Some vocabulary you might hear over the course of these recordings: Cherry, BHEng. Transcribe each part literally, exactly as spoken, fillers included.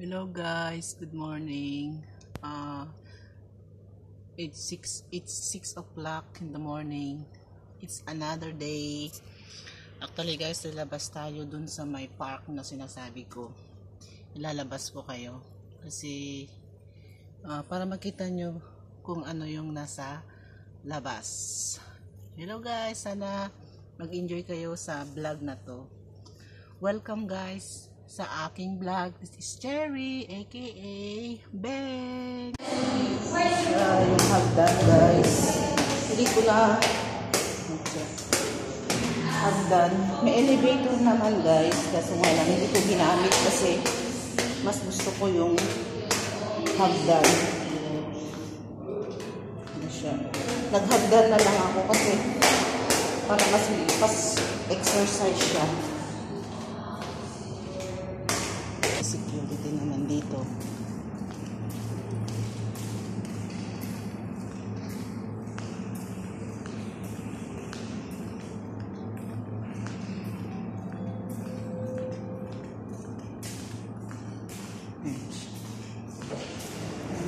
Hello guys, good morning. Uh, it's six. It's six o'clock in the morning. It's another day. Actually guys, lalabas tayo dun sa may park na sinasabi ko. Lalabas po kayo kasi uh, para makita nyo kung ano yung nasa labas. Hello guys, sana mag-enjoy kayo sa vlog na to. Welcome guys sa aking vlog. This is Cherry aka Beng. Uh, yung hagdan guys, hindi ko na hagdan, may elevator naman guys, kasi wala, hindi ko ginamit kasi mas gusto ko yung hagdan. Naghagdan na lang ako kasi para mas lipas exercise siya. Security naman dito. Ayan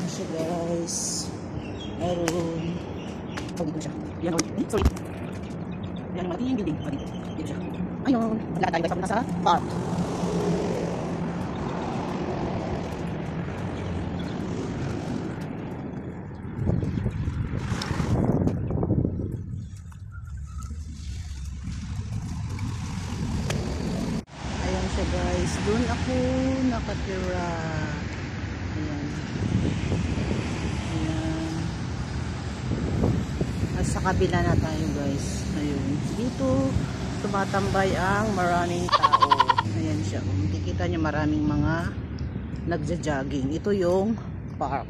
siya guys. Meron. Pag dito siya. Ayan ako. Sorry. Ayan ang ating building. Pag dito. Dito siya. Ayun. Wala tayo guys. Papunta sa park. Guys, doon ako nakatira. Ayan. Ayan. At sa kabila na tayo guys. Ayun. Dito tumatambay ang maraming tao. Ayan siya. Makikita nyo maraming mga nagja-jogging. Ito yung park.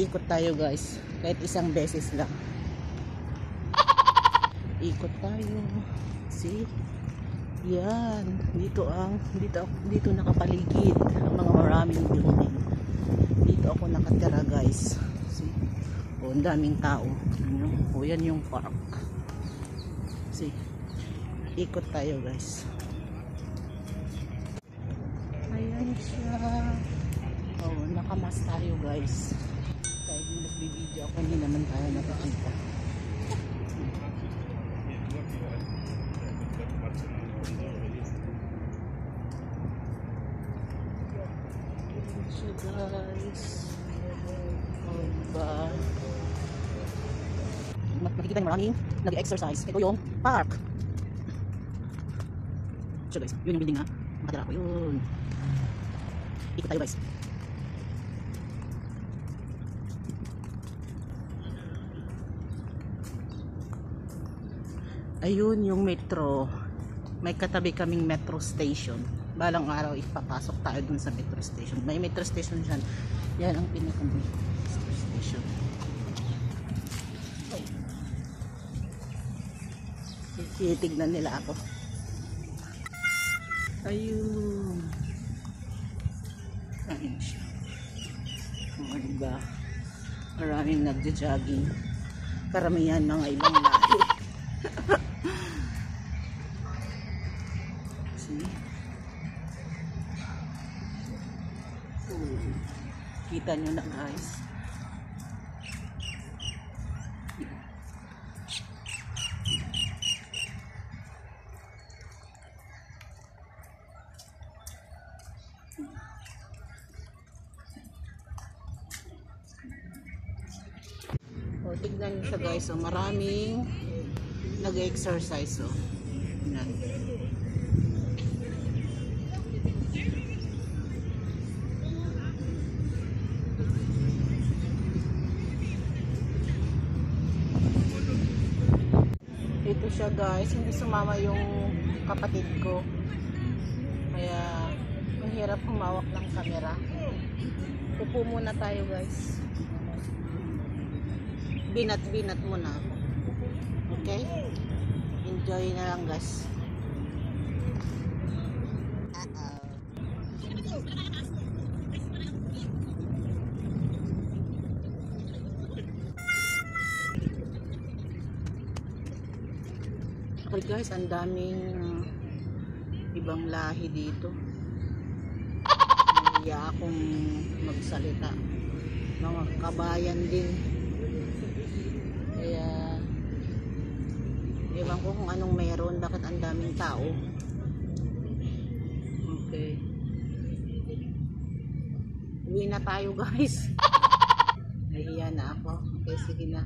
Ikot tayo guys. Kahit isang beses lang. Ikot tayo. See? Yan, dito ang dito dito nakapaligid ang mga maraming building. Dito ako nakatira guys. See? Oh, ang daming tao. Ano? Oh, yan yung park. See? Ikot tayo guys. Ayan siya. Oh, nakamas tayo guys. Kahit nagbibideo ako, hindi naman tayo nakakita. Guys, oh ba? Makikita nyo maraming nag-exercise. Ito yung park. So guys, yun yung building na nakatira ko, yun. Ikot tayo guys. Ayun yung metro. May katabi kaming metro station. Balang araw ipapasok tayo dun sa metro station. May metro station dyan. Yan ang pinakang metro station. Titignan nila ako. Ayun. Ayun siya. O diba? Maraming nagja-jogging. Karamihan mga ibang lahi. See? Kita nyo na guys, o tignan nyo siya guys. O maraming nag-exercise. O tignan siya guys, hindi sumama yung kapatid ko kaya mahirap humawak ng camera. Upo muna tayo guys, binat-binat muna ako. Okay, enjoy na lang guys. Hey guys, ang daming uh, ibang lahi dito. nahihiya akong magsalita, mga kabayan din, kaya ewan ko kung anong meron, bakit ang daming tao. Okay, uwi na tayo guys. Nahihiya na ako. Okay, sige na.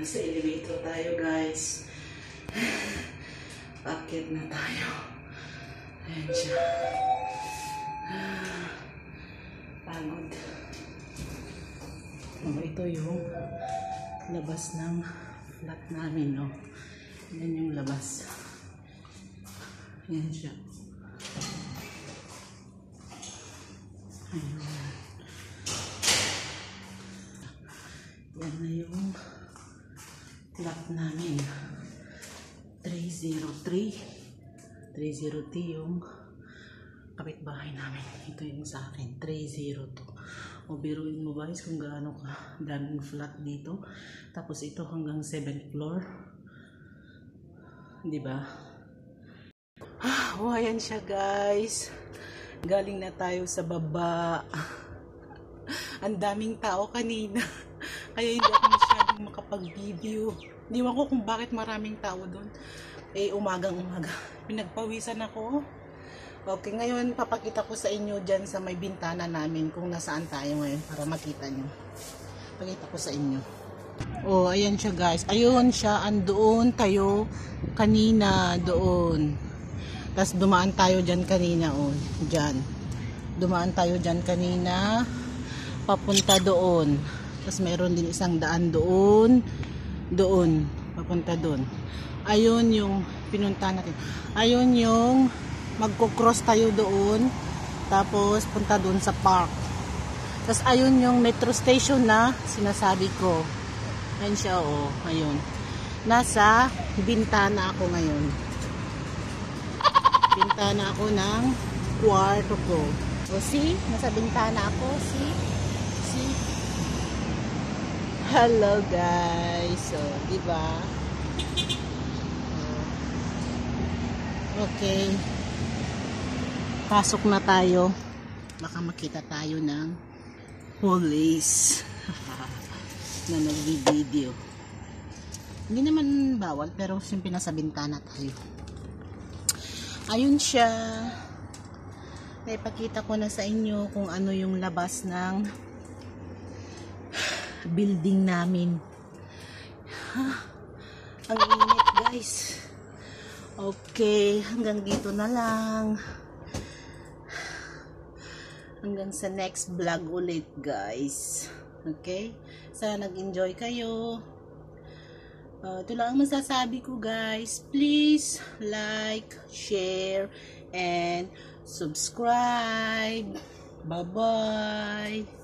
Nasa elevator tayo guys. Paket na tayo. Ayan siya. Pagod. Oh, ito yung labas ng flat namin, no? Ayan yung labas. Ayan siya. Ayan. Ayan na yung flat namin. three oh three. three oh three yung kapitbahay namin. Ito yung sa akin. three oh two. O biruin mo guys kung gaano ka daming flat dito. Tapos ito hanggang seventh floor. Diba? Oh, ayan siya guys. Galing na tayo sa baba. Ang daming tao kanina. Kaya hindi ako masyadong makapag-video. Hindi ko kung bakit maraming tao doon. Eh, umagang-umaga. Pinagpawisan ako. Okay, ngayon papakita ko sa inyo dyan sa may bintana namin kung nasaan tayo ngayon para makita nyo. Pakita ko sa inyo. Oh, ayan siya guys. Ayun siya. Andoon tayo kanina doon. Tapos dumaan tayo dyan kanina. Oh, dyan. Dumaan tayo dyan kanina. Papunta doon. Tapos meron din isang daan doon, doon, papunta doon. Ayun yung pinunta natin. Ayun yung magkocross tayo doon, tapos punta doon sa park. Tapos ayun yung metro station na sinasabi ko. Ayun siya, oh, ayun. Nasa bintana ako ngayon. Bintana ako ng kwarto ko. O see, nasa bintana ako, see, see. Hello guys. So, di ba? Okay. Pasok na tayo. Baka makita tayo ng police na nagbi-video. Hindi naman bawal pero siyempre nasa bintana tayo. Ayun siya. Ipakita ko na sa inyo kung ano yung labas ng building namin. Huh? Ang init guys. Okay, hanggang dito na lang. Hanggang sa next vlog ulit guys. Okay, sana nag-enjoy kayo. Uh, ito lang ang masasabi ko guys. Please like, share, and subscribe. Bye bye.